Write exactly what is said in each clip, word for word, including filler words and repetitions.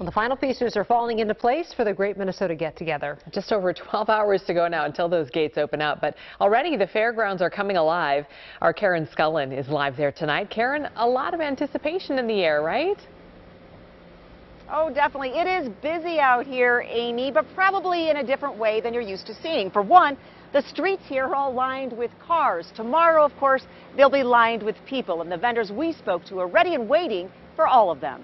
Well, the final pieces are falling into place for the Great Minnesota Get-Together. Just over twelve hours to go now until those gates open up, but already the fairgrounds are coming alive. Our Karen Scullin is live there tonight. Karen, a lot of anticipation in the air, right? Oh, definitely. It is busy out here, Amy, but probably in a different way than you're used to seeing. For one, the streets here are all lined with cars. Tomorrow, of course, they'll be lined with people, and the vendors we spoke to are ready and waiting for all of them.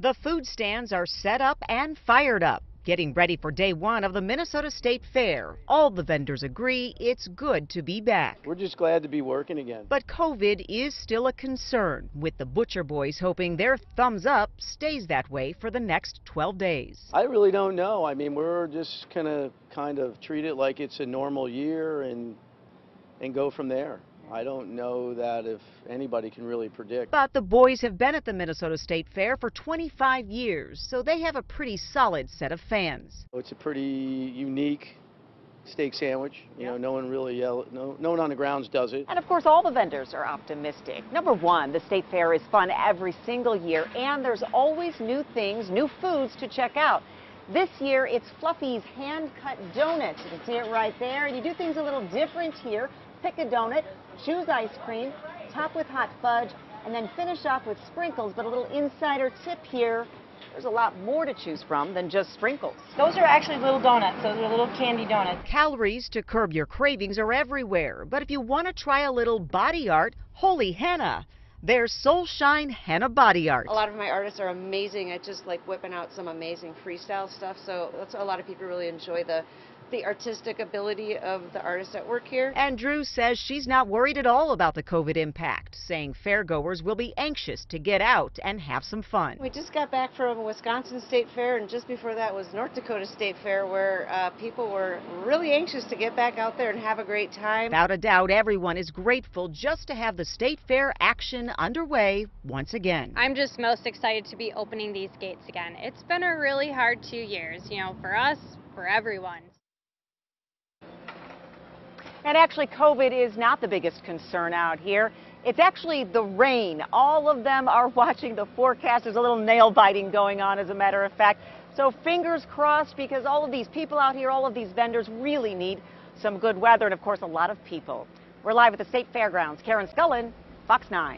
The food stands are set up and fired up, getting ready for day one of the Minnesota State Fair. All the vendors agree it's good to be back. We're just glad to be working again. But COVID is still a concern, with the Butcher Boys hoping their thumbs up stays that way for the next twelve days. I really don't know. I mean, we're just going to kind of treat it like it's a normal year and, and go from there. I don't know that if anybody can really predict. But the boys have been at the Minnesota State Fair for twenty-five years, so they have a pretty solid set of fans. It's a pretty unique steak sandwich. You know, no one really yell, no, no one on the grounds does it. And of course, all the vendors are optimistic. Number one, the State Fair is fun every single year, and there's always new things, new foods to check out. This year, it's Fluffy's hand-cut donuts. You can see it right there. And you do things a little different here. Pick a donut, choose ice cream, top with hot fudge, and then finish off with sprinkles. But a little insider tip here, there's a lot more to choose from than just sprinkles. Those are actually little donuts. Those are little candy donuts. Calories to curb your cravings are everywhere. But if you want to try a little body art, holy henna. There's Soul Shine Henna Body Art. A lot of my artists are amazing at just like whipping out some amazing freestyle stuff, so that's a lot of people really enjoy the the artistic ability of the artists at work here. And Drew says she's not worried at all about the COVID impact, saying fairgoers will be anxious to get out and have some fun. We just got back from Wisconsin State Fair, and just before that was North Dakota State Fair, where uh, people were really anxious to get back out there and have a great time. Without a doubt, everyone is grateful just to have the State Fair action underway once again. I'm just most excited to be opening these gates again. It's been a really hard two years, you know, for us, for everyone. And actually, COVID is not the biggest concern out here. It's actually the rain. All of them are watching the forecast. There's a little nail biting going on, as a matter of fact. So fingers crossed, because all of these people out here, all of these vendors really need some good weather and, of course, a lot of people. We're live at the State Fairgrounds. Karen Scullin, Fox nine.